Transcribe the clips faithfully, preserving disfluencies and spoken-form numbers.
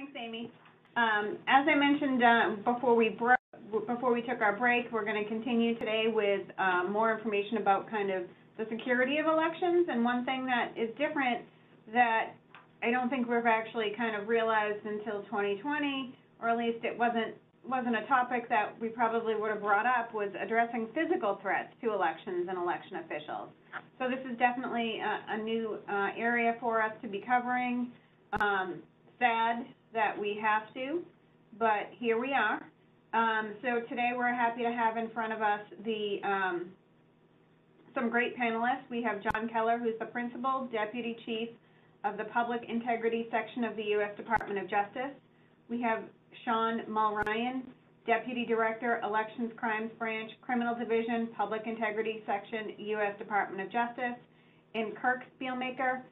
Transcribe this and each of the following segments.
Thanks, Amy. Um, as I mentioned uh, before we broke, before we took our break, we're going to continue today with uh, more information about kind of the security of elections. And one thing that is different that I don't think we've actually kind of realized until twenty twenty, or at least it wasn't wasn't a topic that we probably would have brought up, was addressing physical threats to elections and election officials. So this is definitely a, a new uh, area for us to be covering. Um, sad that we have to, but here we are. Um, so today we're happy to have in front of us the um, some great panelists. We have John Keller, who's the Principal Deputy Chief of the Public Integrity Section of the U S Department of Justice. We have Sean Mulryan, Deputy Director, Elections Crimes Branch, Criminal Division, Public Integrity Section, U S Department of Justice, and Kirk Spielmaker,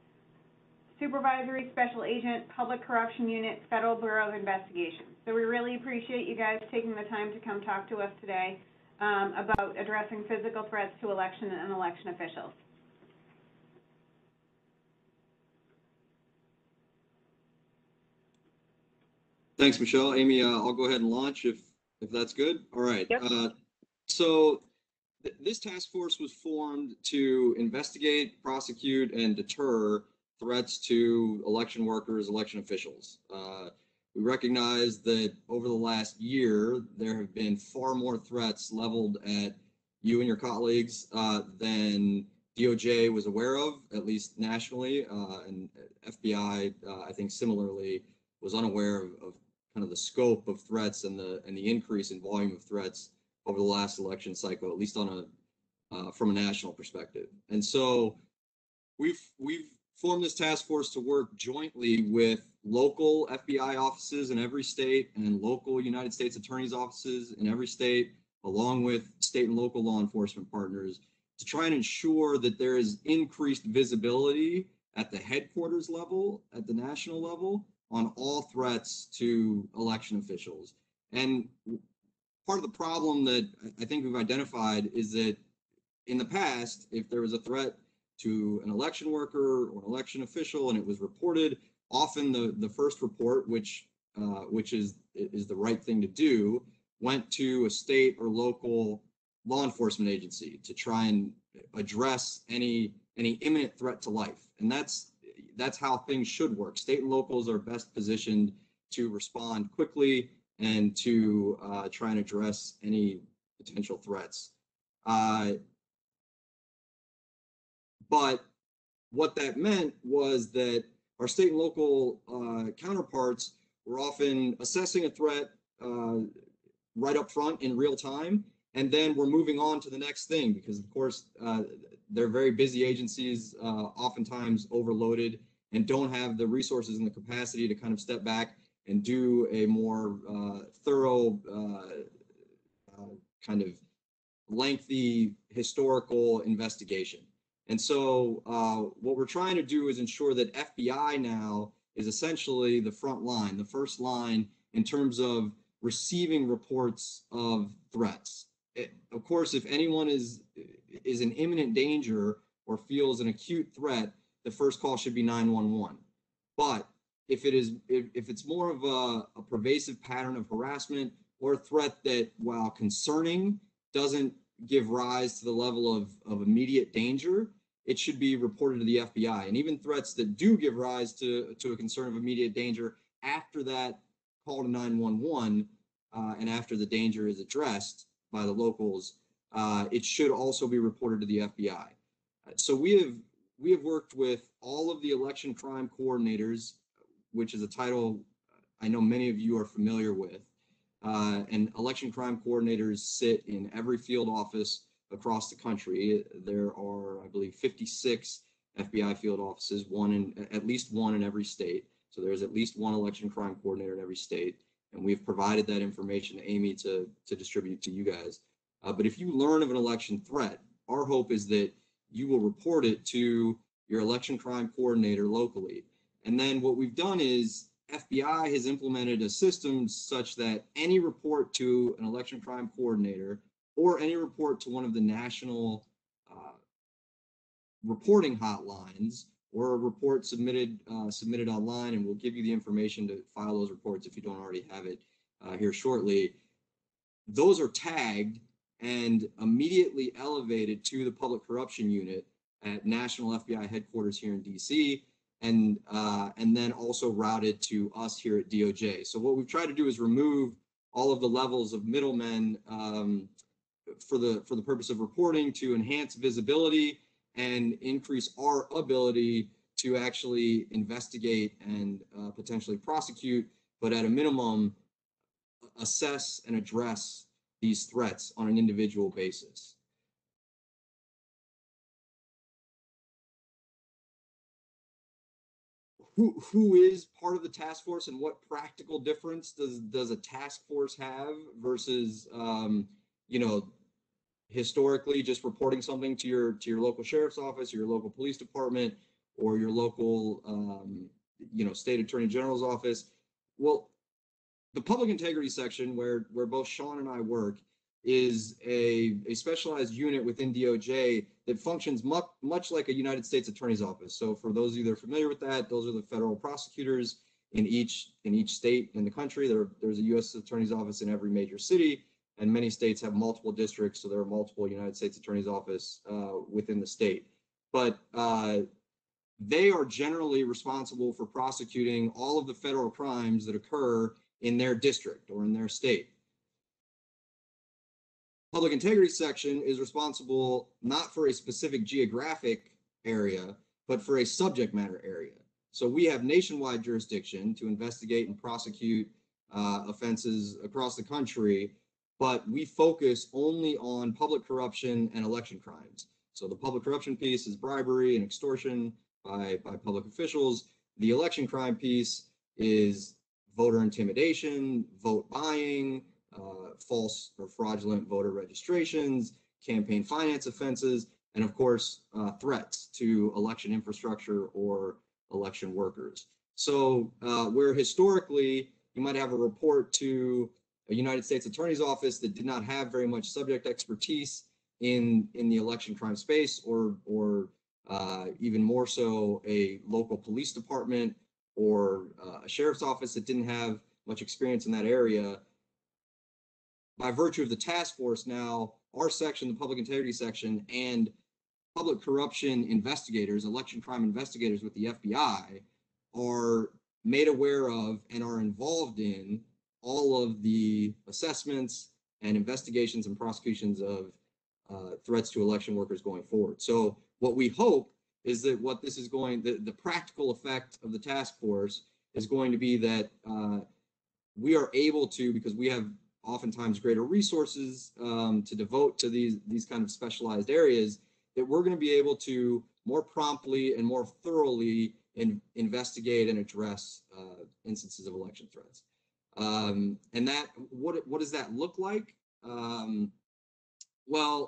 Supervisory Special Agent, Public Corruption Unit, Federal Bureau of Investigation. So we really appreciate you guys taking the time to come talk to us today um, about addressing physical threats to election and election officials. Thanks, Michelle. Amy, uh, I'll go ahead and launch if, if that's good. All right. Yep. Uh, so th this task force was formed to investigate, prosecute, and deter threats to election workers, election officials. Uh, we recognize that over the last year, there have been far more threats leveled at you and your colleagues uh, than D O J was aware of, at least nationally, uh, and F B I, uh, I think similarly, was unaware of, of kind of the scope of threats and the and the increase in volume of threats over the last election cycle, at least on a uh, from a national perspective. And so we've we've formed this task force to work jointly with local F B I offices in every state and local United States attorneys offices in every state, along with state and local law enforcement partners, to try and ensure that there is increased visibility at the headquarters level, at the national level, on all threats to election officials. And part of the problem that I think we've identified is that in the past, if there was a threat to an election worker or an election official and it was reported, often the, the first report, which uh, which is, is the right thing to do, went to a state or local law enforcement agency to try and address any any imminent threat to life. And that's That's how things should work. State and locals are best positioned to respond quickly and to uh, try and address any potential threats. Uh, but what that meant was that our state and local uh, counterparts were often assessing a threat uh, right up front in real time, and then we're moving on to the next thing because, of course, uh, they're very busy agencies, uh, oftentimes overloaded, and don't have the resources and the capacity to kind of step back and do a more uh, thorough, uh, uh, kind of lengthy historical investigation. And so uh, what we're trying to do is ensure that F B I now is essentially the front line, the first line in terms of receiving reports of threats. It, of course, if anyone is is in imminent danger or feels an acute threat, the first call should be nine one one. But if it is if, if it's more of a, a pervasive pattern of harassment or threat that, while concerning, doesn't give rise to the level of, of immediate danger, it should be reported to the F B I. And even threats that do give rise to, to a concern of immediate danger, after that call to nine one one uh, and after the danger is addressed by the locals, uh, it should also be reported to the F B I. So we have we have worked with all of the election crime coordinators, which is a title I know many of you are familiar with. Uh, and election crime coordinators sit in every field office across the country. There are, I believe, fifty-six F B I field offices, one in at least one in every state. So there's at least one election crime coordinator in every state. And we've provided that information to Amy to, to distribute to you guys. Uh, but if you learn of an election threat, our hope is that you will report it to your election crime coordinator locally. And then what we've done is F B I has implemented a system such that any report to an election crime coordinator or any report to one of the national uh, reporting hotlines or a report submitted uh, submitted online, and we'll give you the information to file those reports if you don't already have it uh, here shortly. Those are tagged and immediately elevated to the Public Corruption Unit at National F B I headquarters here in D C, and uh, and then also routed to us here at D O J. So what we've tried to do is remove all of the levels of middlemen um, for the for the purpose of reporting, to enhance visibility and increase our ability to actually investigate and uh, potentially prosecute, but at a minimum, assess and address these threats on an individual basis. Who, who is part of the task force, and what practical difference does does a task force have versus, um, you know, historically just reporting something to your to your local sheriff's office, or your local police department, or your local, um, you know, state attorney general's office? Well, the Public Integrity Section, where where both Sean and I work, is a a specialized unit within D O J that functions much much like a United States Attorney's Office. So for those of you that are familiar with that, those are the federal prosecutors in each in each state in the country. There there's a U S Attorney's Office in every major city, and many states have multiple districts, so there are multiple United States Attorney's Office uh, within the state. But uh, they are generally responsible for prosecuting all of the federal crimes that occur in their district or in their state. Public Integrity Section is responsible not for a specific geographic area, but for a subject matter area. So we have nationwide jurisdiction to investigate and prosecute uh, offenses across the country, but we focus only on public corruption and election crimes. So the public corruption piece is bribery and extortion by, by public officials. The election crime piece is voter intimidation, vote buying, Uh, false or fraudulent voter registrations, campaign finance offenses, and of course, uh, threats to election infrastructure or election workers. So uh, where historically you might have a report to a United States Attorney's Office that did not have very much subject expertise in, in the election crime space, or, or uh, even more so a local police department or uh, a sheriff's office that didn't have much experience in that area, by virtue of the task force now, our section, the Public Integrity Section, and public corruption investigators, election crime investigators with the F B I, are made aware of and are involved in all of the assessments and investigations and prosecutions of uh, threats to election workers going forward. So what we hope is that what this is going, the, the practical effect of the task force is going to be that uh, we are able to, because we have oftentimes greater resources um, to devote to these these kind of specialized areas, that we're going to be able to more promptly and more thoroughly in, investigate and address uh, instances of election threats. Um, and that what what does that look like? Um, well,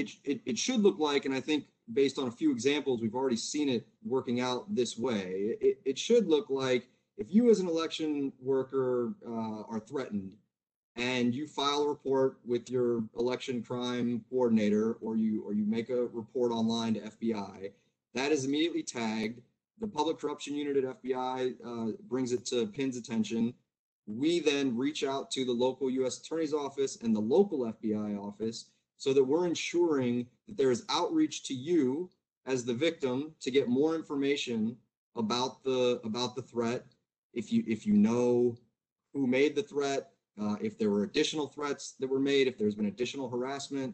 it, it it should look like, and I think based on a few examples, we've already seen it working out this way. It, it should look like, if you as an election worker uh, are threatened and you file a report with your election crime coordinator, or you or you make a report online to F B I, that is immediately tagged. The Public Corruption Unit at F B I uh, brings it to PIN's attention. We then reach out to the local U S Attorney's Office and the local F B I office, so that we're ensuring that there is outreach to you as the victim to get more information about the about the threat. If you if you know who made the threat, uh, if there were additional threats that were made, if there's been additional harassment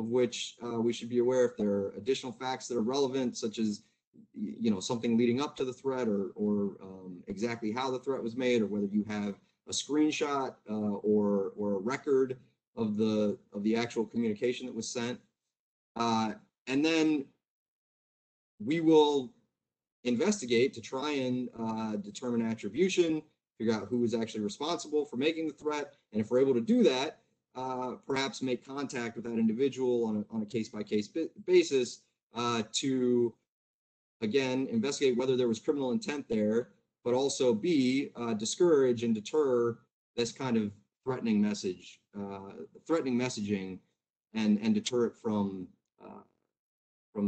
of which uh, we should be aware, if there are additional facts that are relevant, such as, you know, something leading up to the threat, or or um, exactly how the threat was made, or whether you have a screenshot uh, or or a record of the of the actual communication that was sent, uh, and then we will investigate to try and uh, determine attribution, figure out who is actually responsible for making the threat, and if we're able to do that, uh, perhaps make contact with that individual on a, on a case-by-case basis uh, to, again, investigate whether there was criminal intent there, but also B, uh, discourage and deter this kind of threatening message, uh, threatening messaging, and and deter it from uh, from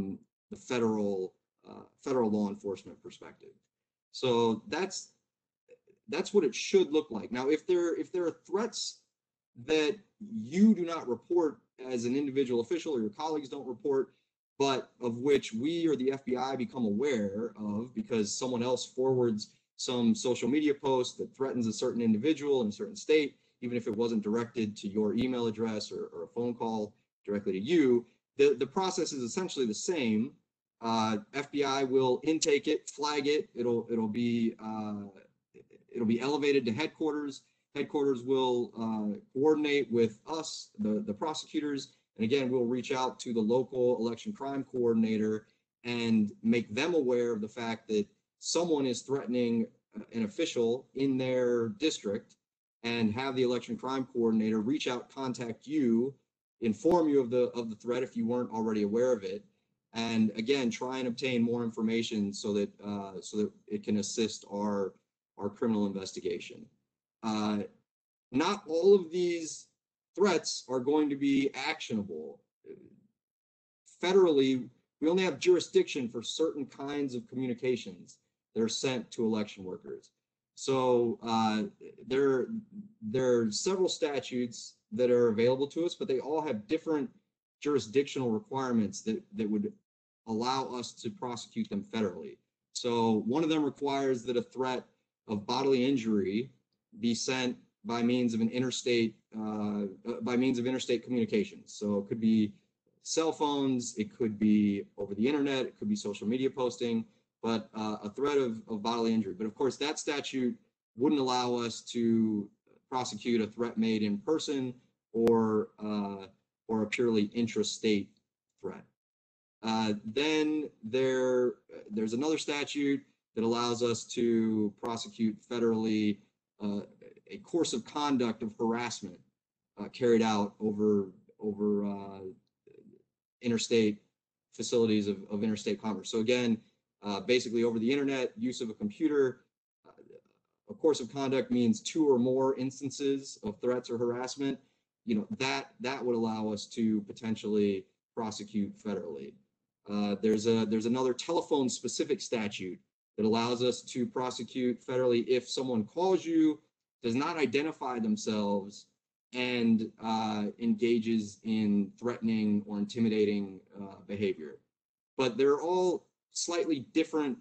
the federal uh, federal law enforcement perspective. So that's that's what it should look like. Now, if there if there are threats that you do not report as an individual official or your colleagues don't report, but of which we or the F B I become aware of because someone else forwards some social media post that threatens a certain individual in a certain state, even if it wasn't directed to your email address or, or a phone call directly to you, the, the process is essentially the same. Uh, F B I will intake it, flag it, it'll it'll be uh, it'll be elevated to headquarters. Headquarters will uh, coordinate with us, the, the prosecutors, and again, we'll reach out to the local election crime coordinator and make them aware of the fact that someone is threatening an official in their district, and have the election crime coordinator reach out, contact you, inform you of the of the threat if you weren't already aware of it, and again, try and obtain more information so that uh, so that it can assist our our criminal investigation. Uh, not all of these threats are going to be actionable. Federally, we only have jurisdiction for certain kinds of communications that are sent to election workers. So uh, there, there are several statutes that are available to us, but they all have different jurisdictional requirements that, that would allow us to prosecute them federally. So one of them requires that a threat of bodily injury be sent by means of an interstate uh, by means of interstate communications. So it could be cell phones, it could be over the internet, it could be social media posting, but uh, a threat of, of bodily injury. But of course, that statute wouldn't allow us to prosecute a threat made in person or uh, or a purely intrastate threat. Uh, then there there's another statute that allows us to prosecute federally Uh, a course of conduct of harassment uh, carried out over over uh, interstate facilities of, of interstate commerce. So again, uh, basically over the internet, use of a computer. Uh, a course of conduct means two or more instances of threats or harassment. You know, that that would allow us to potentially prosecute federally. Uh, there's a there's another telephone specific statute that allows us to prosecute federally if someone calls you, does not identify themselves, and uh, engages in threatening or intimidating uh, behavior. But they're all slightly different.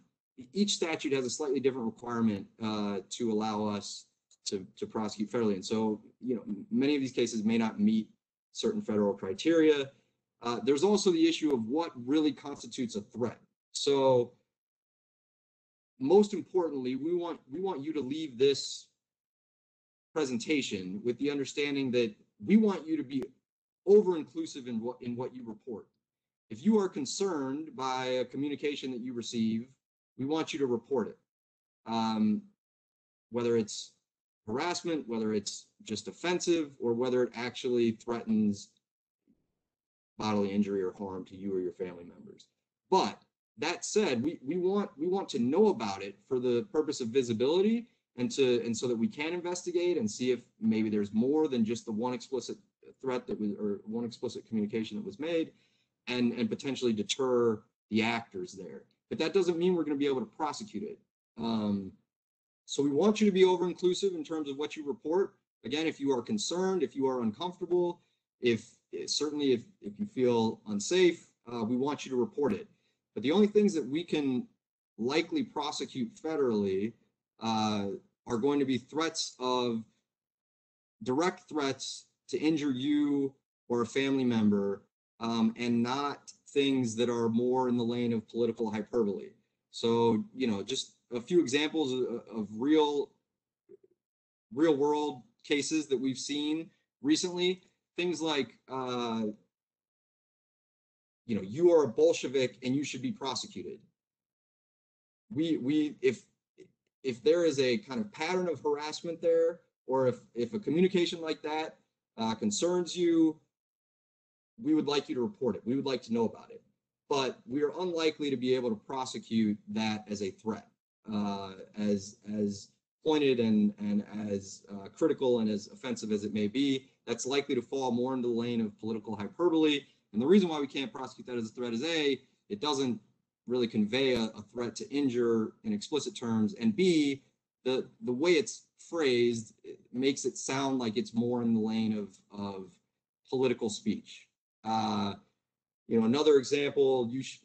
Each statute has a slightly different requirement uh, to allow us to, to prosecute federally. And so, you know, many of these cases may not meet certain federal criteria. Uh, there's also the issue of what really constitutes a threat. So, most importantly, we want we want you to leave this presentation with the understanding that we want you to be over-inclusive in what in what you report. If you are concerned by a communication that you receive, we want you to report it. Um, whether it's harassment, whether it's just offensive, or whether it actually threatens bodily injury or harm to you or your family members. But that said, we, we want we want to know about it for the purpose of visibility and to and so that we can investigate and see if maybe there's more than just the one explicit threat that was or one explicit communication that was made, and, and potentially deter the actors there. But that doesn't mean we're going to be able to prosecute it. Um, so we want you to be over-inclusive in terms of what you report. Again, if you are concerned, if you are uncomfortable, if certainly if, if you feel unsafe, uh, we want you to report it. But the only things that we can likely prosecute federally uh, are going to be threats of direct threats to injure you or a family member, um, and not things that are more in the lane of political hyperbole. So, you know, just a few examples of, of real, real world cases that we've seen recently, things like, uh, you know, you are a Bolshevik and you should be prosecuted. We we if if there is a kind of pattern of harassment there, or if if a communication like that uh, concerns you, we would like you to report it. We would like to know about it. But we are unlikely to be able to prosecute that as a threat, uh, as as pointed and and as uh, critical and as offensive as it may be. That's likely to fall more into the lane of political hyperbole. And the reason why we can't prosecute that as a threat is A, it doesn't really convey a, a threat to injure in explicit terms, and B, the the way it's phrased, it makes it sound like it's more in the lane of of political speech. Uh, you know, another example: you sh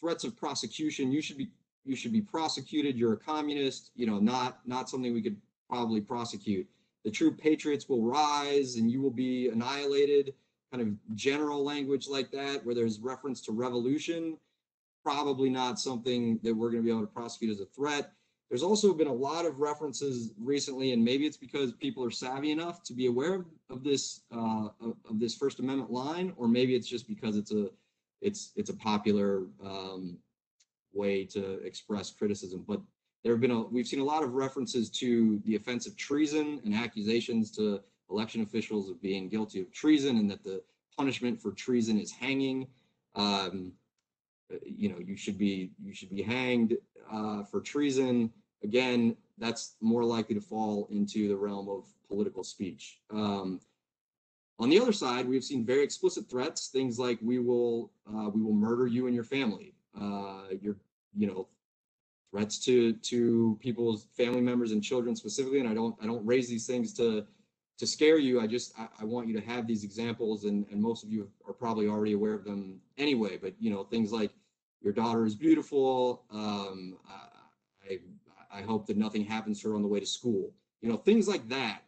threats of prosecution. You should be you should be prosecuted. You're a communist. You know, not not something we could probably prosecute. The true patriots will rise, and you will be annihilated. Kind of general language like that, where there's reference to revolution, probably not something that we're going to be able to prosecute as a threat. There's also been a lot of references recently, and maybe it's because people are savvy enough to be aware of this uh, of this First Amendment line, or maybe it's just because it's a it's it's a popular um, way to express criticism. But there have been a, we've seen a lot of references to the offense of treason and accusations to election officials of being guilty of treason, and that the punishment for treason is hanging. Um, you know, you should be you should be hanged uh, for treason. Again, that's more likely to fall into the realm of political speech. Um, on the other side, we've seen very explicit threats, things like we will uh, we will murder you and your family. Uh, your you know threats to to people's family members and children specifically. And I don't I don't raise these things to to scare you. I just I, I want you to have these examples, and and most of you are probably already aware of them anyway. But you know, things like your daughter is beautiful. Um, I, I hope that nothing happens to her on the way to school. You know, things like that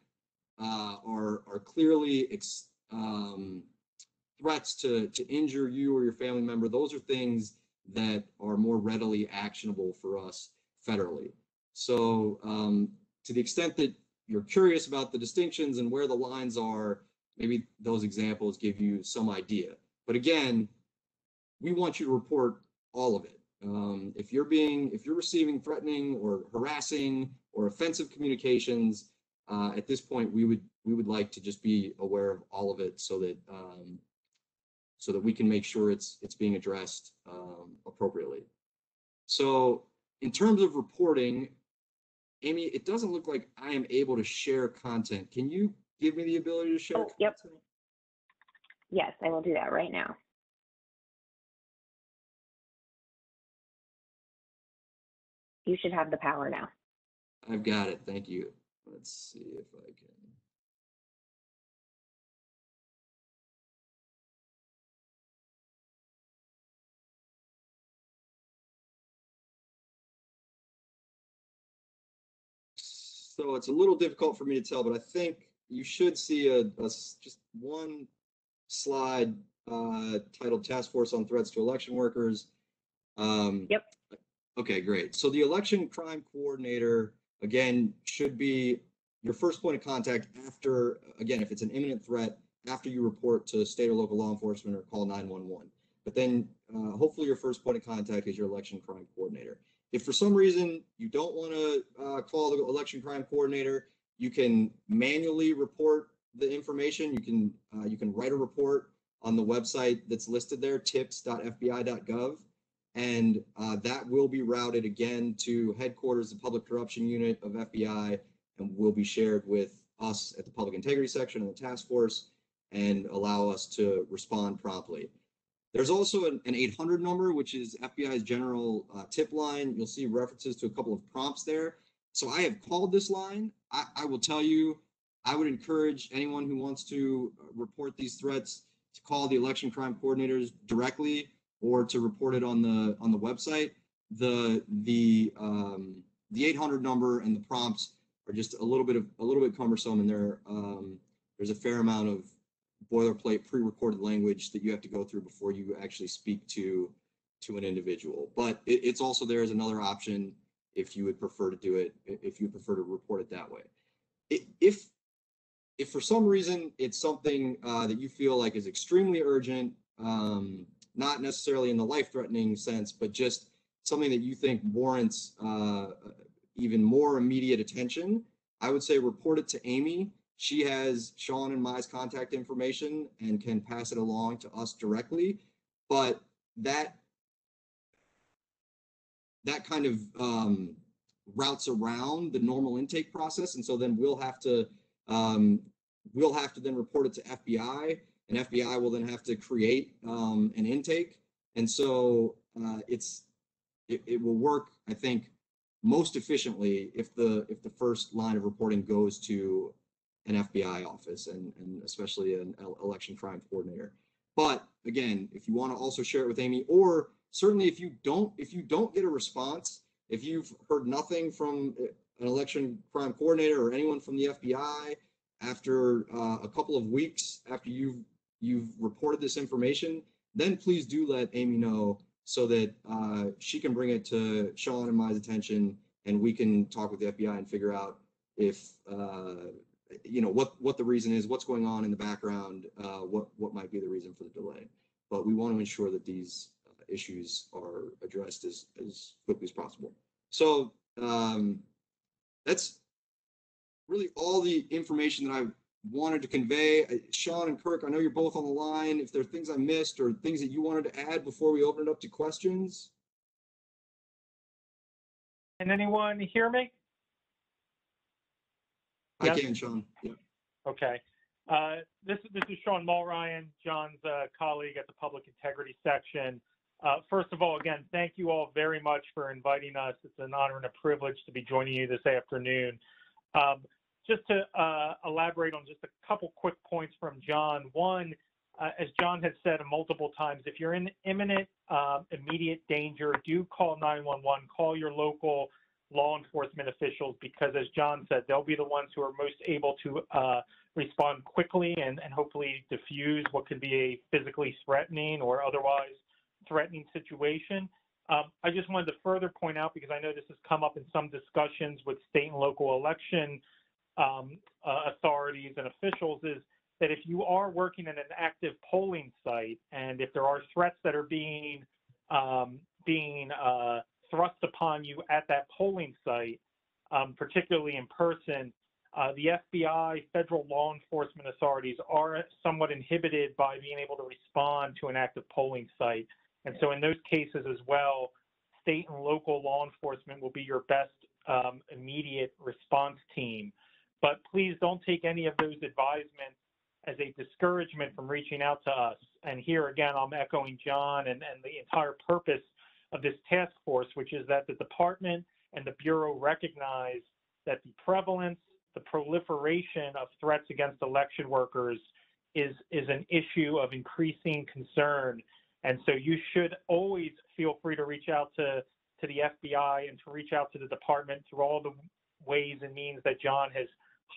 uh, are are clearly ex, um, threats to to injure you or your family member. Those are things that are more readily actionable for us federally. So um, to the extent that you're curious about the distinctions and where the lines are, maybe those examples give you some idea. But again, we want you to report all of it. Um, if you're being, if you're receiving threatening or harassing or offensive communications, uh, at this point, we would we would like to just be aware of all of it, so that um, so that we can make sure it's it's being addressed um, appropriately. So, in terms of reporting, Amy, it doesn't look like I am able to share content. Can you give me the ability to share? Oh, yep. Yes, I will do that right now. You should have the power now. I've got it. Thank you. Let's see if I can. So it's a little difficult for me to tell, but I think you should see a, a just one slide uh, titled Task Force on Threats to Election Workers. Um, yep. Okay, great. So the election crime coordinator, again, should be your first point of contact after, again, if it's an imminent threat, after you report to state or local law enforcement or call nine one one. But then uh, hopefully your first point of contact is your election crime coordinator. If for some reason you don't want to uh, call the election crime coordinator, you can manually report the information. You can uh, you can write a report on the website that's listed there, tips dot F B I dot gov. And uh, that will be routed again to headquarters, the Public Corruption Unit of F B I, and will be shared with us at the Public Integrity Section and the task force, and allow us to respond promptly. There's also an, an eight hundred number, which is F B I's general uh, tip line. You'll see references to a couple of prompts there. So I have called this line. I, I will tell you, I would encourage anyone who wants to report these threats to call the election crime coordinators directly, or to report it on the on the website. The the um, the eight hundred number and the prompts are just a little bit of a little bit cumbersome, and there um, there's a fair amount of boilerplate pre-recorded language that you have to go through before you actually speak to to an individual. But it, it's also there as another option if you would prefer to do it if you prefer to report it that way. If if for some reason it's something uh, that you feel like is extremely urgent. Um, Not necessarily in the life-threatening sense, but just something that you think warrants uh, even more immediate attention, I would say report it to Amy. She has Sean and my's contact information and can pass it along to us directly. But that that kind of um, routes around the normal intake process, and so then we'll have to um, we'll have to then report it to F B I. And F B I will then have to create um, an intake And so uh, it's it, it will work, I think, most efficiently if the if the first line of reporting goes to an F B I office and, and especially an election crime coordinator. But again, if you want to also share it with Amy, or certainly if you don't if you don't get a response, if you've heard nothing from an election crime coordinator or anyone from the F B I after uh, a couple of weeks after you've you've reported this information, then please do let Amy know so that uh, she can bring it to Sean and my attention, and we can talk with the F B I and figure out if uh, you know what what the reason is, what's going on in the background, uh, what what might be the reason for the delay. But we want to ensure that these issues are addressed as as quickly as possible. So um, that's really all the information that I wanted to convey. Sean and Kirk, I know you're both on the line. If there are things I missed or things that you wanted to add before we open it up to questions. Can anyone hear me? I yes. can, Sean. Yeah. Okay. Uh, this, this is Sean Mulryan, John's uh, colleague at the Public Integrity Section. Uh, first of all, again, thank you all very much for inviting us. It's an honor and a privilege to be joining you this afternoon. Um, Just to uh, elaborate on just a couple quick points from John. One, uh, as John has said multiple times, if you're in imminent, uh, immediate danger, do call nine one one, call your local law enforcement officials, because as John said, they'll be the ones who are most able to uh, respond quickly and, and hopefully diffuse what could be a physically threatening or otherwise threatening situation. Um, I just wanted to further point out, because I know this has come up in some discussions with state and local election Um, uh, authorities and officials, is that if you are working at an active polling site and if there are threats that are being um, being uh, thrust upon you at that polling site, um, particularly in person, uh, the F B I, federal law enforcement authorities are somewhat inhibited by being able to respond to an active polling site. And so in those cases as well, state and local law enforcement will be your best um, immediate response team. But please don't take any of those advisements as a discouragement from reaching out to us. And here again, I'm echoing John and, and the entire purpose of this task force, which is that the department and the Bureau recognize that the prevalence, the proliferation of threats against election workers is, is an issue of increasing concern. And so you should always feel free to reach out to, to the F B I and to reach out to the department through all the ways and means that John has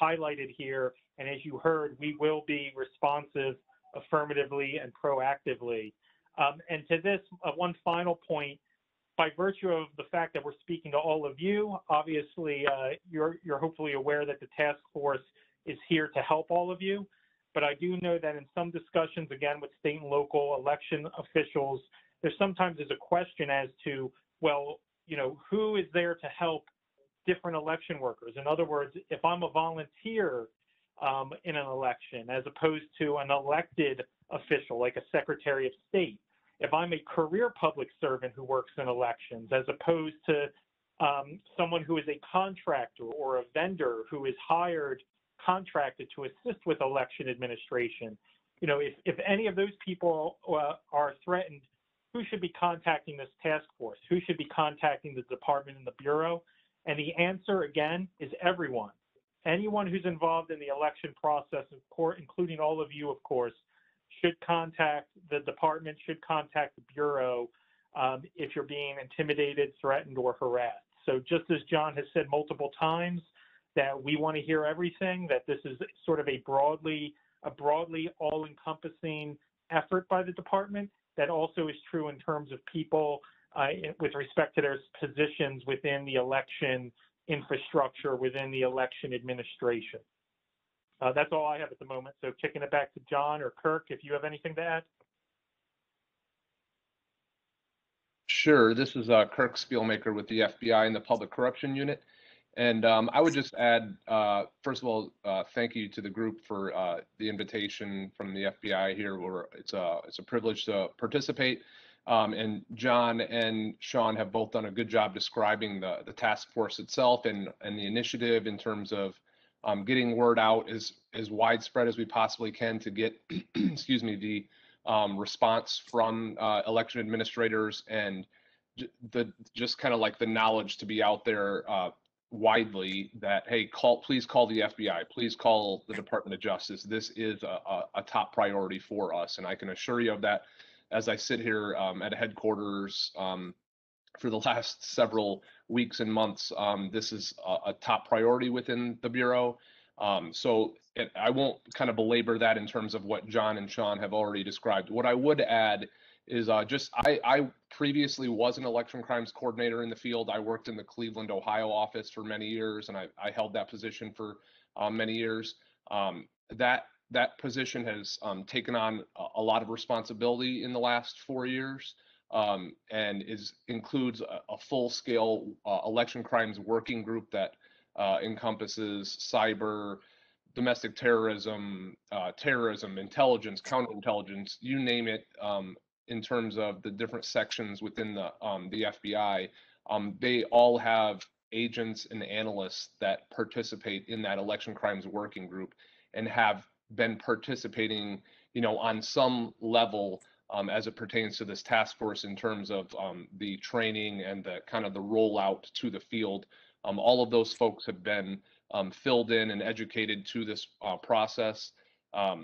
highlighted here, and as you heard, we will be responsive affirmatively and proactively. Um, and to this, uh, one final point, by virtue of the fact that we're speaking to all of you, obviously uh, you're, you're hopefully aware that the task force is here to help all of you, but I do know that in some discussions, again, with state and local election officials, there sometimes is a question as to, well, you know, who is there to help different election workers? In other words, if I'm a volunteer um, in an election, as opposed to an elected official, like a Secretary of State, if I'm a career public servant who works in elections, as opposed to um, someone who is a contractor or a vendor who is hired, contracted to assist with election administration, you know, if, if any of those people uh, are threatened, who should be contacting this task force? Who should be contacting the department and the Bureau? And the answer, again, is everyone. Anyone who's involved in the election process, of course, including all of you, of course, should contact the department, should contact the Bureau um, if you're being intimidated, threatened, or harassed. So just as John has said multiple times, that we want to hear everything, that this is sort of a broadly, a broadly all-encompassing effort by the department, that also is true in terms of people Uh, with respect to their positions within the election infrastructure, within the election administration. Uh, that's all I have at the moment. So kicking it back to John or Kirk, if you have anything to add. Sure. This is uh, Kirk Spielmaker with the F B I and the Public Corruption Unit. And um, I would just add, uh, first of all, uh, thank you to the group for uh, the invitation from the F B I here. Where it's, uh, it's a privilege to participate. Um, and John and Sean have both done a good job describing the, the task force itself and, and the initiative in terms of um, getting word out as, as widespread as we possibly can to get, excuse me, the um, response from uh, election administrators, and the just kind of like the knowledge to be out there uh, widely that, hey, call, please call the F B I, please call the Department of Justice. This is a, a, a top priority for us. And I can assure you of that as I sit here um, at headquarters um, for the last several weeks and months. Um, this is a, a top priority within the Bureau. Um, so it, I won't kind of belabor that in terms of what John and Sean have already described. What I would add is uh, just I, I previously was an election crimes coordinator in the field. I worked in the Cleveland, Ohio office for many years, and I, I held that position for uh, many years. Um, that that position has um, taken on a lot of responsibility in the last four years um, and is includes a, a full-scale uh, election crimes working group that Uh, encompasses cyber, domestic terrorism, uh, terrorism, intelligence, counterintelligence, you name it, um, in terms of the different sections within the, um, the F B I. Um, they all have agents and analysts that participate in that election crimes working group and have been participating, you know, on some level um, as it pertains to this task force in terms of um, the training and the kind of the rollout to the field. Um, all of those folks have been um, filled in and educated to this uh, process. Um,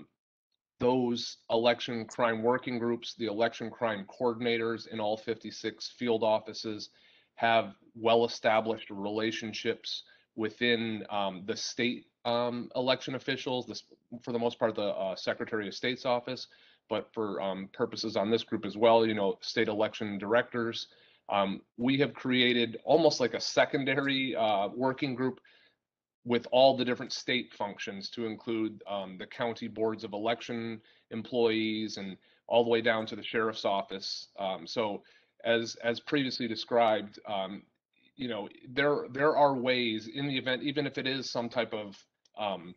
those election crime working groups, the election crime coordinators in all fifty-six field offices have well-established relationships within um, the state um, election officials, this, for the most part, the uh, Secretary of State's office, but for um, purposes on this group as well, you know, state election directors. Um, we have created almost like a secondary uh, working group with all the different state functions to include um, the county boards of election employees and all the way down to the sheriff's office. Um, so as as previously described, um, you know, there there are ways in the event, even if it is some type of, um,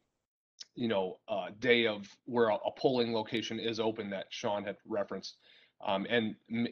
you know, uh, day of where a, a polling location is open that Sean had referenced. Um, and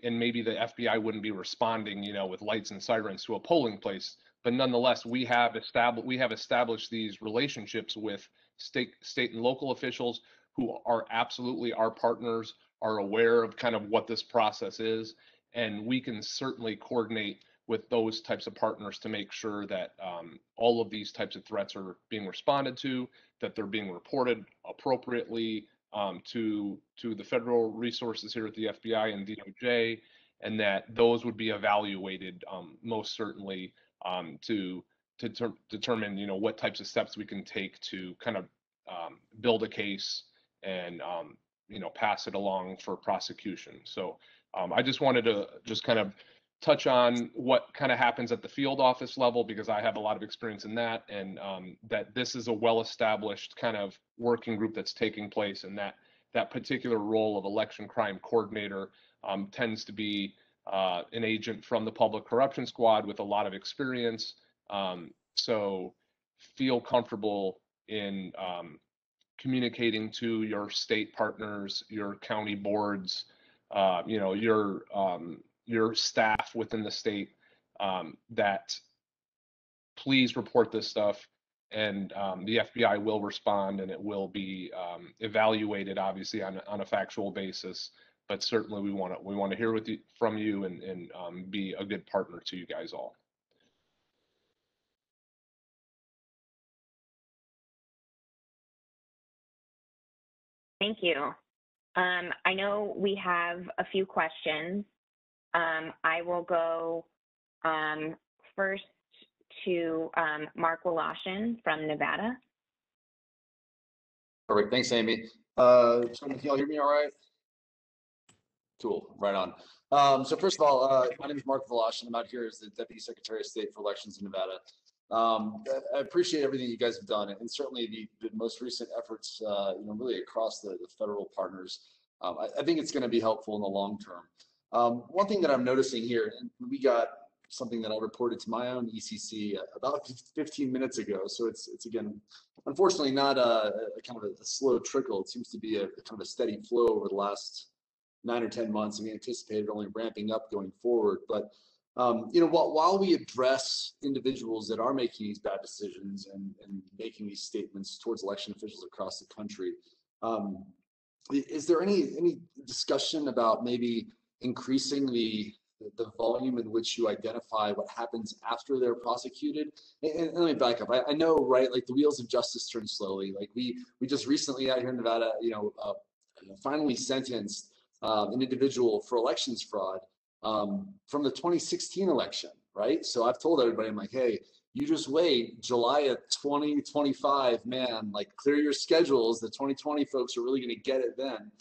and maybe the F B I wouldn't be responding, you know, with lights and sirens to a polling place. But nonetheless, we have established we have established these relationships with state state and local officials who are absolutely our partners, are aware of kind of what this process is, and we can certainly coordinate with those types of partners to make sure that um, all of these types of threats are being responded to, that they're being reported appropriately. Um, to to the federal resources here at the F B I and D O J, and that those would be evaluated um, most certainly um, to to ter- determine you know what types of steps we can take to kind of um, build a case and um, you know pass it along for prosecution. So um, I just wanted to just kind of touch on what kind of happens at the field office level, because I have a lot of experience in that, and um, that this is a well-established kind of working group that's taking place, and that that particular role of election crime coordinator um, tends to be uh, an agent from the public corruption squad with a lot of experience. Um, so feel comfortable in um, communicating to your state partners, your county boards, uh, you know, your um, your staff within the state um, that please report this stuff, and um, the F B I will respond, and it will be um, evaluated obviously on, on a factual basis, but certainly we want to we want to hear with you, from you and, and um, be a good partner to you guys all. Thank you. Um, I know we have a few questions. Um, I will go um, first to um, Mark Wlaschin from Nevada. Perfect. Thanks, Amy. Uh, so can y'all hear me all right? Cool. Right on. Um, so first of all, uh, my name is Mark Wlaschin. I'm out here as the Deputy Secretary of State for Elections in Nevada. Um, I appreciate everything you guys have done, and certainly the, the most recent efforts, uh, you know, really across the, the federal partners. Um, I, I think it's going to be helpful in the long term. Um, one thing that I'm noticing here, and we got something that I reported to my own E C C about fifteen minutes ago. So it's, it's again, unfortunately not a, a kind of a, a slow trickle. It seems to be a, a kind of a steady flow over the last nine or ten months, and we anticipated only ramping up going forward. But, um, you know, while, while we address individuals that are making these bad decisions and, and making these statements towards election officials across the country, um, Is there any any discussion about maybe increasing the the volume in which you identify what happens after they're prosecuted? And, and let me back up. I, I know, right? Like the wheels of justice turn slowly. Like we we just recently out here in Nevada, you know, uh, finally sentenced um, an individual for elections fraud um, from the twenty sixteen election, right? So I've told everybody, I'm like, hey, you just wait, July of twenty twenty-five, man, like clear your schedules. The twenty twenty folks are really going to get it then.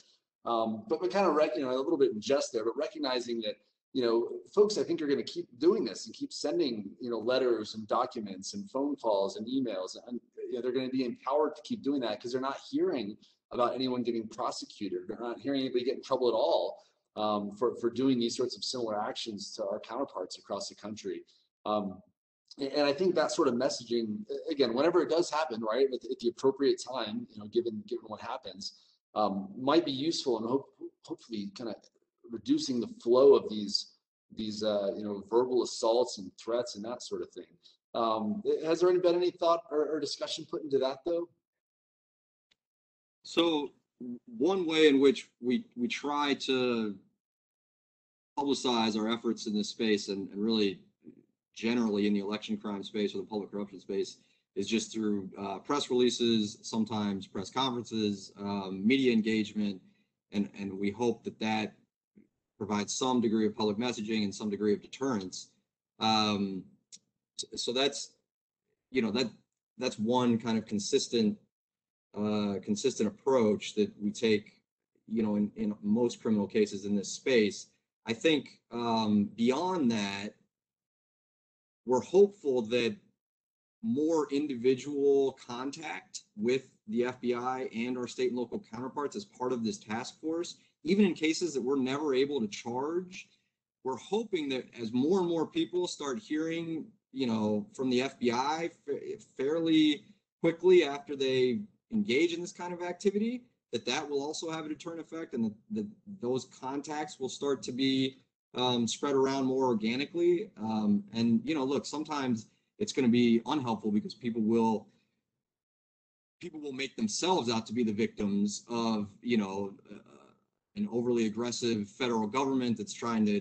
Um, but we kind of, you know, a little bit in jest there, but recognizing that, you know, folks, I think are going to keep doing this and keep sending, you know, letters and documents and phone calls and emails, and you know, they're going to be empowered to keep doing that because they're not hearing about anyone getting prosecuted. They're not hearing anybody get in trouble at all um, for for doing these sorts of similar actions to our counterparts across the country. Um, And I think that sort of messaging, again, whenever it does happen, right, at the, at the appropriate time, you know, given given what happens, um, might be useful and hope, hopefully kind of reducing the flow of these these uh, you know, verbal assaults and threats and that sort of thing. Um, has there been any thought or, or discussion put into that though? So one way in which we we try to publicize our efforts in this space and, and really, generally in the election crime space or the public corruption space, is just through uh, press releases, sometimes press conferences, um, media engagement, and and we hope that that provides some degree of public messaging and some degree of deterrence. Um, so that's, you know, that that's one kind of consistent uh, consistent approach that we take, you know, in in most criminal cases in this space. I think um, beyond that, we're hopeful that more individual contact with the F B I and our state and local counterparts as part of this task force, even in cases that we're never able to charge, we're hoping that as more and more people start hearing, you know, from the F B I fairly quickly after they engage in this kind of activity, that that will also have a deterrent effect, and that, that those contacts will start to be Um, spread around more organically. Um, and, you know, look, sometimes it's going to be unhelpful because people will people will make themselves out to be the victims of, you know, uh, an overly aggressive federal government that's trying to,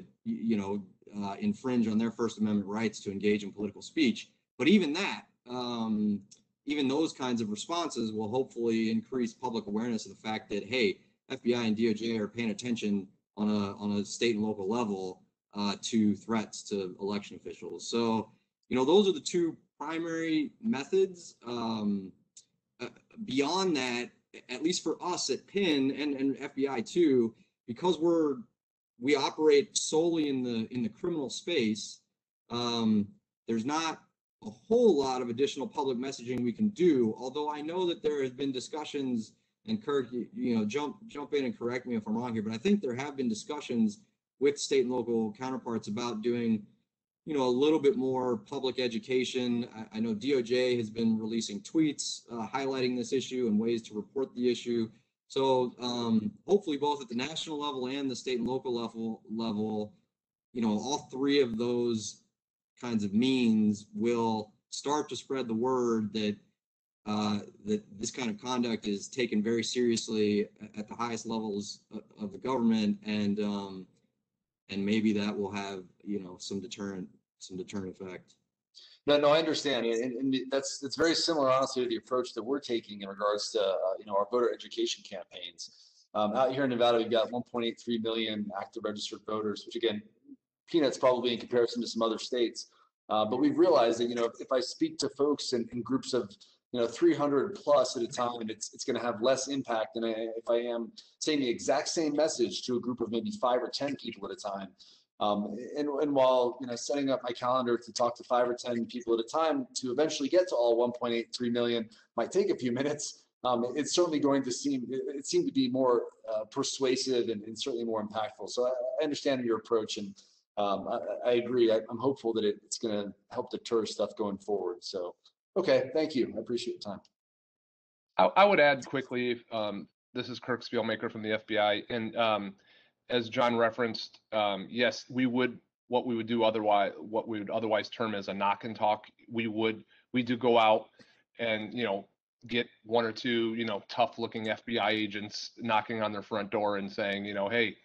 you know, uh, infringe on their First Amendment rights to engage in political speech. But even that, um, even those kinds of responses will hopefully increase public awareness of the fact that, hey, F B I and D O J are paying attention on a on a state and local level uh, to threats to election officials. So, you know, those are the two primary methods. Um, uh, beyond that, at least for us at PIN and, and F B I too, because we're we operate solely in the in the criminal space, um, there's not a whole lot of additional public messaging we can do. Although I know that there have been discussions, and Kirk, you know, jump jump in and correct me if I'm wrong here, but I think there have been discussions with state and local counterparts about doing, you know, a little bit more public education. I, I know D O J has been releasing tweets uh, highlighting this issue and ways to report the issue. So um, hopefully, both at the national level and the state and local level level, you know, all three of those kinds of means will start to spread the word that Uh, that this kind of conduct is taken very seriously at the highest levels of the government, and um, and maybe that will have, you know, some deterrent some deterrent effect. No, no, I understand, and, and that's that's very similar, honestly, to the approach that we're taking in regards to uh, you know, our voter education campaigns. Um, out here in Nevada, we've got one point eight three million active registered voters, which again, peanuts probably in comparison to some other states. Uh, but we've realized that, you know, if, if I speak to folks in, in groups of, you know, three hundred plus at a time, it's it's going to have less impact than I, if I am saying the exact same message to a group of maybe five or ten people at a time. Um, and, and while, you know, setting up my calendar to talk to five or ten people at a time to eventually get to all one point eight three million might take a few minutes, um, it's certainly going to seem, it seemed to be more uh, persuasive and, and certainly more impactful. So I, I understand your approach, and um, I, I agree. I, I'm hopeful that it, it's going to help deter stuff going forward. So. Okay, thank you. I appreciate your time. I, I would add quickly, um, this is Kirk Spielmaker from the F B I, and um, as John referenced, um, yes, we would, what we would do otherwise, what we would otherwise term as a knock and talk, we would, we do go out and, you know, get one or two, you know, tough looking F B I agents knocking on their front door and saying, you know, hey,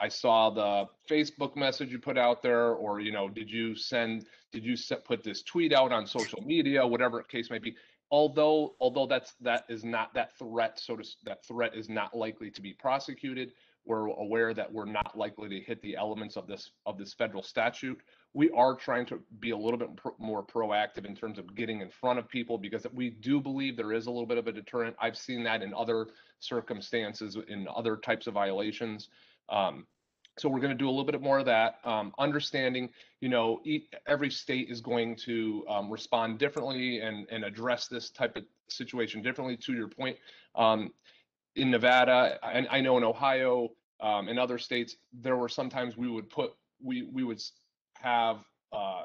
I saw the Facebook message you put out there, or, you know, did you send, did you set, put this tweet out on social media, whatever the case may be. Although, although that's, that is not that threat, so to, that threat is not likely to be prosecuted. We're aware that we're not likely to hit the elements of this, of this federal statute. We are trying to be a little bit pro- more proactive in terms of getting in front of people, because we do believe there is a little bit of a deterrent. I've seen that in other circumstances, in other types of violations. Um, so we're going to do a little bit more of that, um, understanding, you know, e- every state is going to um, respond differently and, and address this type of situation differently. To your point, um, in Nevada, and I know in Ohio um, and other states, there were sometimes we would put, we, we would have uh,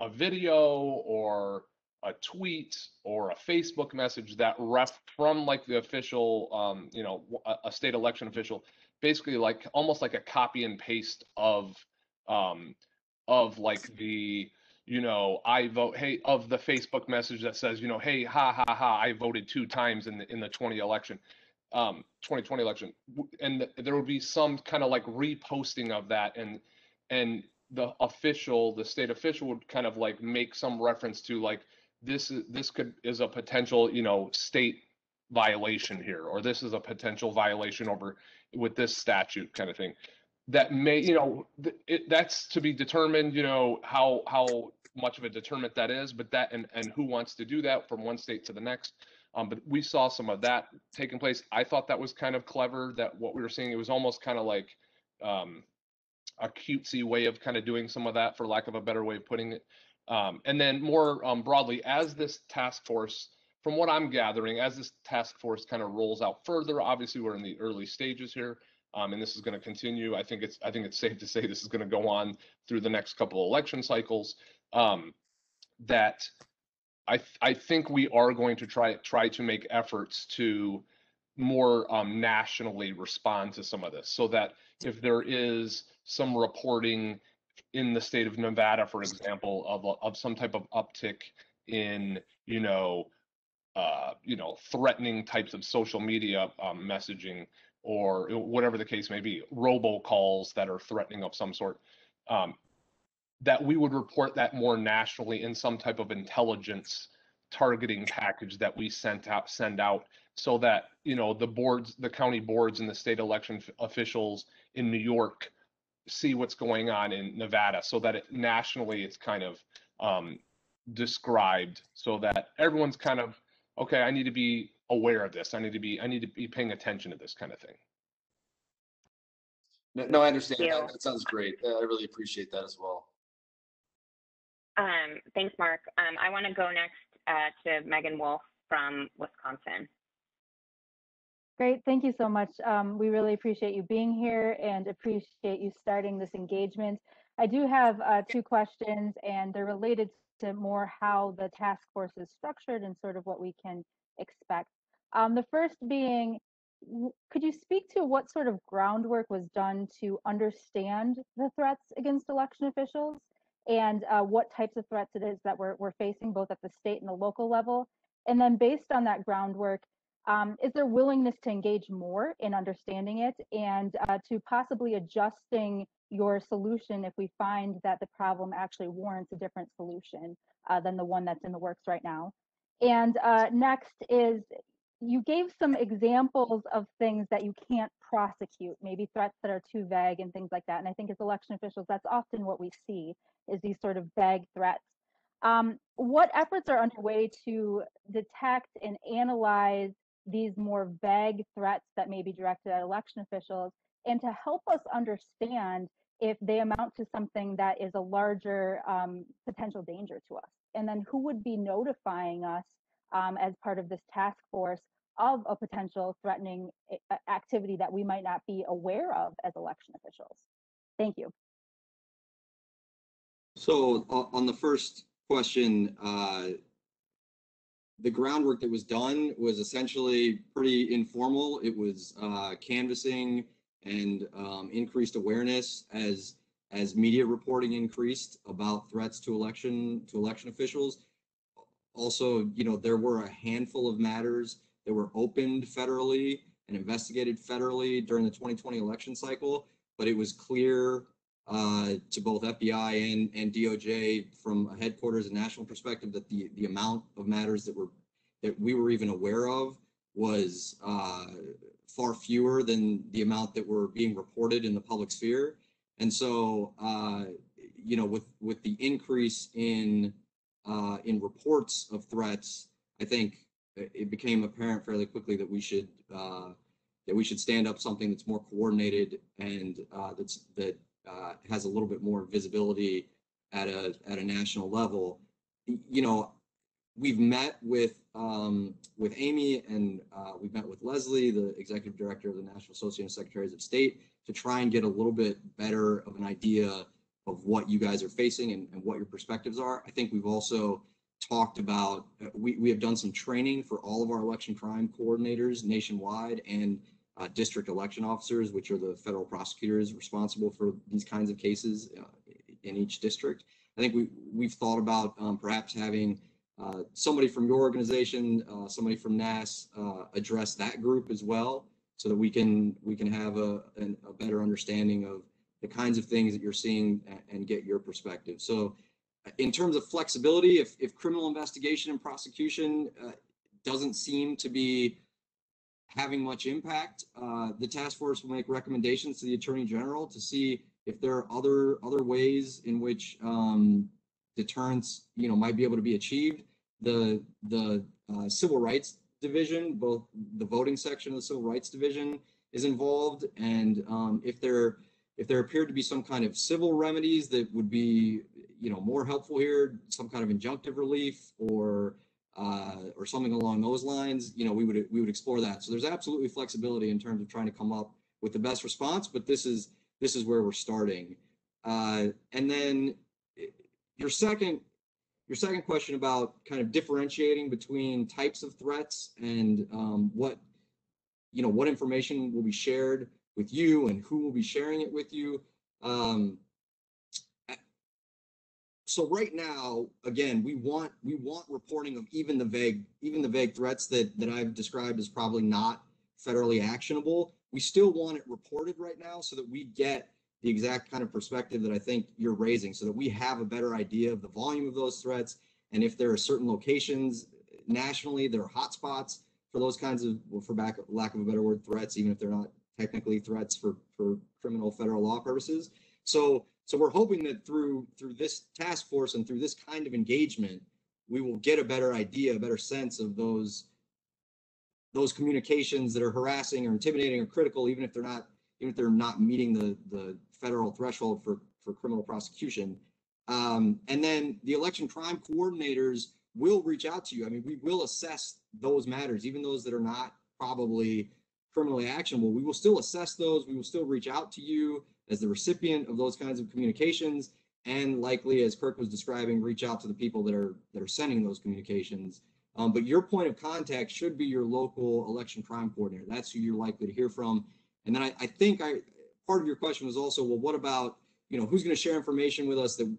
a video or a tweet or a Facebook message that ref from like the official, um, you know, a, a state election official, basically like almost like a copy and paste of um, of like the, you know, I vote, hey, of the Facebook message that says, you know, hey, ha, ha, ha, I voted two times in the in the twenty election. Um, twenty twenty election, and there would be some kind of like reposting of that, and and the official, the state official would kind of like make some reference to like this is this could is a potential, you know, state violation here, or this is a potential violation over with this statute kind of thing. That may, you know, th- it, that's to be determined, you know, how how much of a determinant that is, but that and and who wants to do that from one state to the next. Um, but we saw some of that taking place. I thought that was kind of clever, that what we were seeing, it was almost kind of like um, a cutesy way of kind of doing some of that, for lack of a better way of putting it. Um, and then more um, broadly, as this task force, from what I'm gathering, as this task force kind of rolls out further, obviously we're in the early stages here, um, and this is going to continue. I think it's I think it's safe to say this is going to go on through the next couple of election cycles. Um, that. I, th- I think we are going to try try to make efforts to more um, nationally respond to some of this, so that if there is some reporting in the state of Nevada, for example, of of some type of uptick in, you know, uh, you know, threatening types of social media um, messaging, or whatever the case may be, robocalls that are threatening of some sort, um, that we would report that more nationally in some type of intelligence targeting package that we sent out, send out, so that, you know, the boards, the county boards and the state election f- officials in New York see what's going on in Nevada, so that it nationally it's kind of um, described, so that everyone's kind of, okay, I need to be aware of this. I need to be, I need to be paying attention to this kind of thing. No, no I understand. Yeah. That. that sounds great. I really appreciate that as well. Um, thanks, Mark. Um, I want to go next uh, to Megan Wolf from Wisconsin. Great. Thank you so much. Um, we really appreciate you being here and appreciate you starting this engagement. I do have uh, two questions, and they're related to more how the task force is structured and sort of what we can expect. Um, the first being, could you speak to what sort of groundwork was done to understand the threats against election officials? And uh, what types of threats it is that we're we're facing, both at the state and the local level. And then based on that groundwork, um, is there willingness to engage more in understanding it and uh, to possibly adjusting your solution if we find that the problem actually warrants a different solution uh, than the one that's in the works right now? And uh, next is, you gave some examples of things that you can't prosecute, maybe threats that are too vague and things like that. And I think as election officials, that's often what we see, is these sort of vague threats. Um, what efforts are underway to detect and analyze these more vague threats that may be directed at election officials, and to help us understand if they amount to something that is a larger um, potential danger to us? And then who would be notifying us um, as part of this task force of a potential threatening activity that we might not be aware of as election officials? Thank you. So on the first question, uh, the groundwork that was done was essentially pretty informal. It was uh, canvassing and um, increased awareness as as media reporting increased about threats to election to election officials. Also, you know, there were a handful of matters that were opened federally and investigated federally during the twenty twenty election cycle, but it was clear uh, to both F B I and, and D O J from a headquarters and national perspective that the, the amount of matters that were that we were even aware of was uh, far fewer than the amount that were being reported in the public sphere. And so, uh, you know, with with the increase in uh, in reports of threats, I think it became apparent fairly quickly that we should uh, that we should stand up something that's more coordinated and uh, that's that uh, has a little bit more visibility at a at a national level. You know, we've met with um, with Amy and uh, we've met with Leslie, the executive director of the National Association of Secretaries of State, to try and get a little bit better of an idea of what you guys are facing and, and what your perspectives are. I think we've also talked about, we, we have done some training for all of our election crime coordinators nationwide and uh, district election officers, which are the federal prosecutors responsible for these kinds of cases uh, in each district. I think we, we've thought about um, perhaps having uh, somebody from your organization, uh, somebody from NASS uh, address that group as well, so that we can we can have a, an, a better understanding of the kinds of things that you're seeing and get your perspective. So in terms of flexibility, if, if criminal investigation and prosecution uh, doesn't seem to be having much impact, uh, the task force will make recommendations to the Attorney General to see if there are other other ways in which um, deterrence, you know, might be able to be achieved. The the uh, Civil Rights Division, both the voting section of the Civil Rights Division, is involved, and um, if there if there appeared to be some kind of civil remedies that would be, you know, more helpful here, some kind of injunctive relief or uh, or something along those lines, you know, we would we would explore that. So there's absolutely flexibility in terms of trying to come up with the best response, but this is this is where we're starting. Uh, and then your second. Your second question about kind of differentiating between types of threats and um, what, you know, what information will be shared with you and who will be sharing it with you. Um, so right now, again, we want we want reporting of even the vague even the vague threats that that I've described as probably not federally actionable. We still want it reported right now so that we get the exact kind of perspective that I think you're raising, so that we have a better idea of the volume of those threats. And if there are certain locations nationally, there are hotspots for those kinds of, for back, lack of a better word, threats, even if they're not technically threats for, for criminal federal law purposes. So, so we're hoping that through, through this task force and through this kind of engagement, we will get a better idea, a better sense of those, those communications that are harassing or intimidating or critical, even if they're not even if they're not meeting the, the federal threshold for, for criminal prosecution. Um, and then the election crime coordinators will reach out to you. I mean, we will assess those matters, even those that are not probably criminally actionable. We will still assess those. We will still reach out to you as the recipient of those kinds of communications, and likely, as Kirk was describing, reach out to the people that are that are sending those communications. Um, but your point of contact should be your local election crime coordinator. That's who you're likely to hear from. And then I, I think I, part of your question was also, well, what about, you know, who's going to share information with us that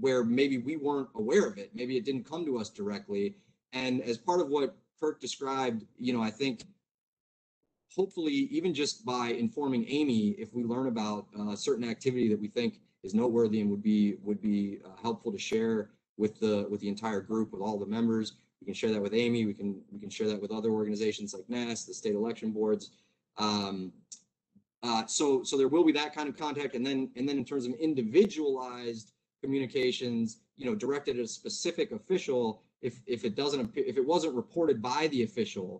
where maybe we weren't aware of it? Maybe it didn't come to us directly. And as part of what Kirk described, you know, I think hopefully even just by informing Amy, if we learn about uh, certain activity that we think is noteworthy and would be would be uh, helpful to share with the with the entire group, with all the members, we can share that with Amy. We can we can share that with other organizations like NASS, the state election boards. Um, Uh, so, so there will be that kind of contact, and then, and then in terms of individualized communications, you know, directed at a specific official, if if it doesn't, if it wasn't reported by the official,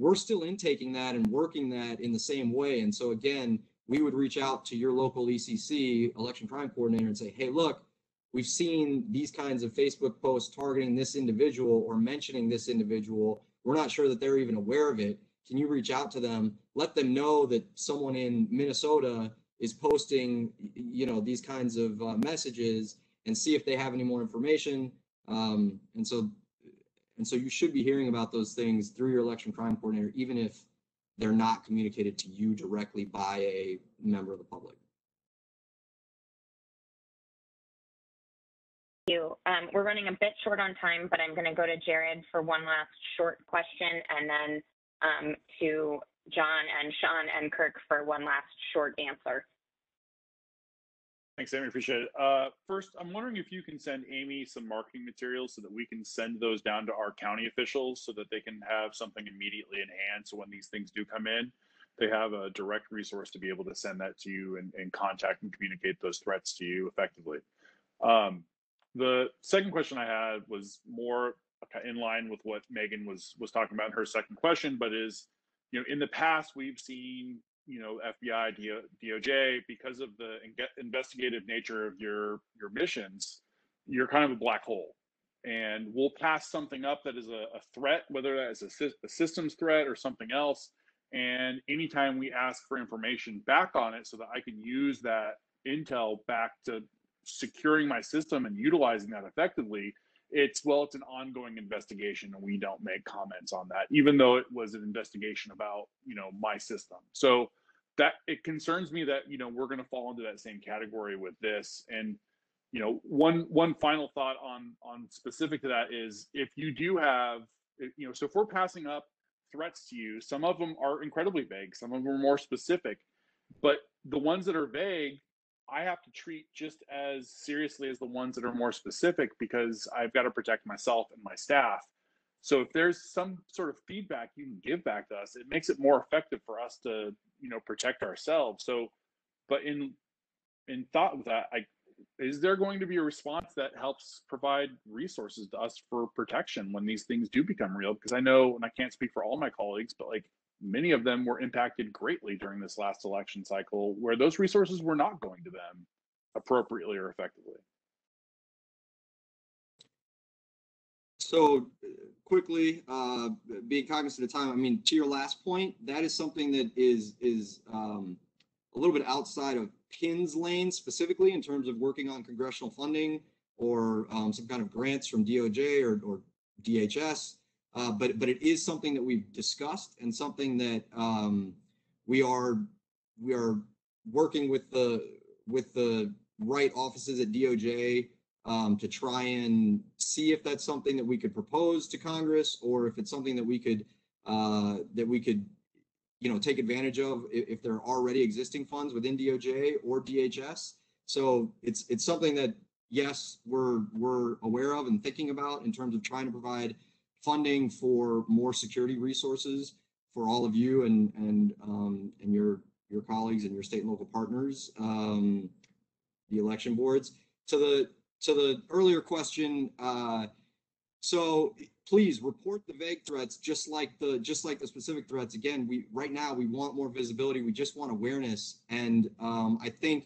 we're still intaking that and working that in the same way. And so again, we would reach out to your local E C C election crime coordinator and say, hey, look, we've seen these kinds of Facebook posts targeting this individual or mentioning this individual. We're not sure that they're even aware of it. Can you reach out to them, let them know that someone in Minnesota is posting, you know, these kinds of uh, messages, and see if they have any more information. Um, and so and so you should be hearing about those things through your election crime coordinator, even if they're not communicated to you directly by a member of the public. you. Um, we're running a bit short on time, but I'm going to go to Jared for one last short question, and then um, to John and Sean and Kirk for one last short answer. Thanks, Amy. Appreciate it. Uh, first, I'm wondering if you can send Amy some marketing materials so that we can send those down to our county officials so that they can have something immediately in hand. So when these things do come in, they have a direct resource to be able to send that to you and, and contact and communicate those threats to you effectively. Um, the second question I had was more in line with what Megan was was talking about in her second question, but is, you know, in the past we've seen, you know, F B I, D O J, because of the investigative nature of your your missions, you're kind of a black hole. And we'll pass something up that is a, a threat, whether that's a, a systems threat or something else. And anytime we ask for information back on it so that I can use that intel back to securing my system and utilizing that effectively, it's, well, it's an ongoing investigation and we don't make comments on that, even though it was an investigation about, you know, my system. So that it concerns me that, you know, we're going to fall into that same category with this. And, you know, one, one final thought on, on specific to that is, if you do have, you know, so if we're passing up threats to you, some of them are incredibly vague, some of them are more specific, but the ones that are vague, I have to treat just as seriously as the ones that are more specific, because I've got to protect myself and my staff. So if there's some sort of feedback you can give back to us, it makes it more effective for us to, you know, protect ourselves. So, but in in thought with that, I, is there going to be a response that helps provide resources to us for protection when these things do become real? Because I know, and I can't speak for all my colleagues, but like, many of them were impacted greatly during this last election cycle where those resources were not going to them appropriately or effectively. So quickly, uh, being cognizant of time, I mean, to your last point, that is something that is, is um, a little bit outside of PIN's lane specifically in terms of working on congressional funding or um, some kind of grants from D O J or, or D H S. Uh, but but it is something that we've discussed and something that um, we are we are working with the with the right offices at D O J um, to try and see if that's something that we could propose to Congress, or if it's something that we could uh, that we could you know take advantage of if, if there are already existing funds within D O J or D H S. So it's it's something that, yes, we're we're aware of and thinking about in terms of trying to provide funding for more security resources for all of you and and um, and your your colleagues and your state and local partners, um, the election boards. To the to the earlier question, uh, so please report the vague threats, just like the just like the specific threats. Again, we right now we want more visibility. We just want awareness, and um, I think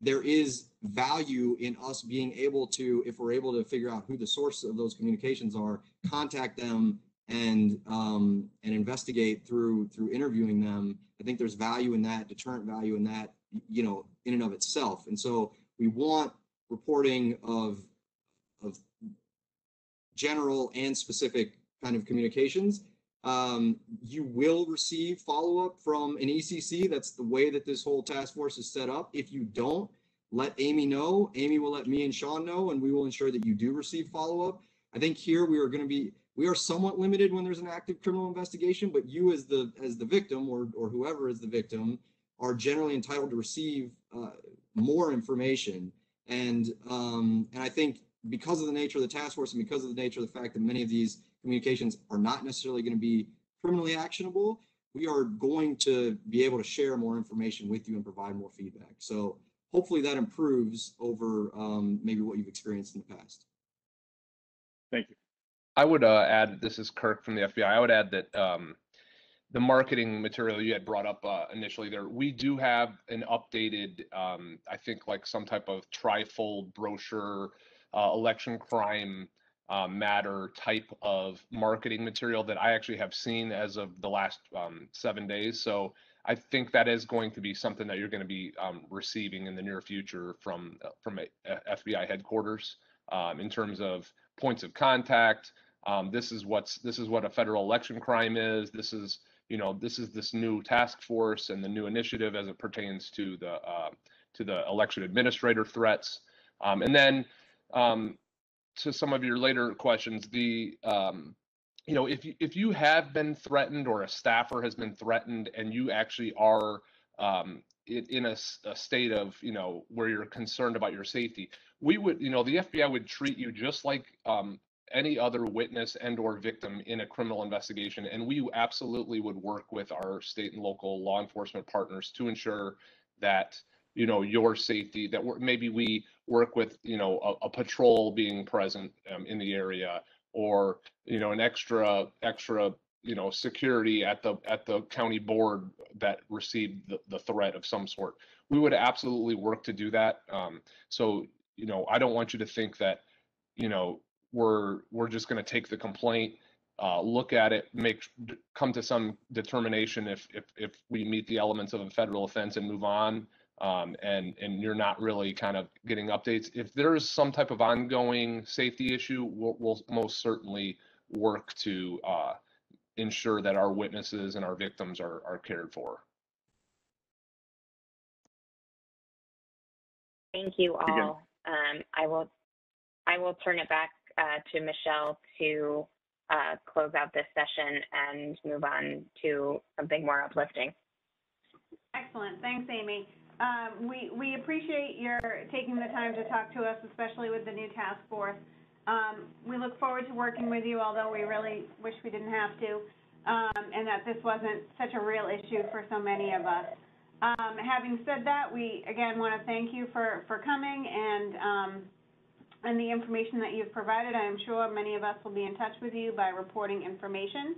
there is value in us being able to, if we're able to figure out who the source of those communications are, contact them and um, and investigate through through interviewing them. I think there's value in that, deterrent value in that, you know, in and of itself. And so we want reporting of of general and specific kind of communications. Um, you will receive follow-up from an E C C. That's the way that this whole task force is set up. If you don't, let Amy know. Amy will let me and Sean know, and we will ensure that you do receive follow-up. I think here we are going to be, we are somewhat limited when there's an active criminal investigation, but you as the as the victim or, or whoever is the victim are generally entitled to receive uh, more information. And, um, and I think because of the nature of the task force and because of the nature of the fact that many of these communications are not necessarily going to be criminally actionable, we are going to be able to share more information with you and provide more feedback. So hopefully that improves over um, maybe what you've experienced in the past. Thank you. I would uh, add, this is Kirk from the F B I, I would add that um, the marketing material you had brought up uh, initially there, we do have an updated, um, I think like some type of trifold brochure, uh, election crime Uh, matter type of marketing material that I actually have seen as of the last um, seven days. So I think that is going to be something that you're going to be um, receiving in the near future from uh, from a, a F B I headquarters um, in terms of points of contact. Um, this is what's this is what a federal election crime is. This is you know this is this new task force and the new initiative as it pertains to the uh, to the election administrator threats. Um, and then um, to some of your later questions, the um, you know, if you, if you have been threatened or a staffer has been threatened and you actually are um, in, in a, a state of, you know, where you're concerned about your safety, we would, you know, the F B I would treat you just like um, any other witness and or victim in a criminal investigation. And we absolutely would work with our state and local law enforcement partners to ensure that, you know, your safety, that we're, maybe we work with, you know, a, a patrol being present um, in the area, or, you know, an extra, extra, you know, security at the at the county board that received the, the threat of some sort. We would absolutely work to do that. Um, so, you know, I don't want you to think that, you know, we're we're just going to take the complaint, uh, look at it, make come to some determination if if if we meet the elements of a federal offense and move on. Um, and and you're not really kind of getting updates. If there is some type of ongoing safety issue, we'll, we'll most certainly work to uh, ensure that our witnesses and our victims are, are cared for. Thank you all. Um, I will I will turn it back uh, to Michelle to uh, close out this session and move on to something more uplifting. Excellent. Thanks, Amy. Um, we, we appreciate your taking the time to talk to us, especially with the new task force. Um, we look forward to working with you, although we really wish we didn't have to, um, and that this wasn't such a real issue for so many of us. Um, having said that, we, again, want to thank you for, for coming and, um, and the information that you've provided. I am sure many of us will be in touch with you by reporting information.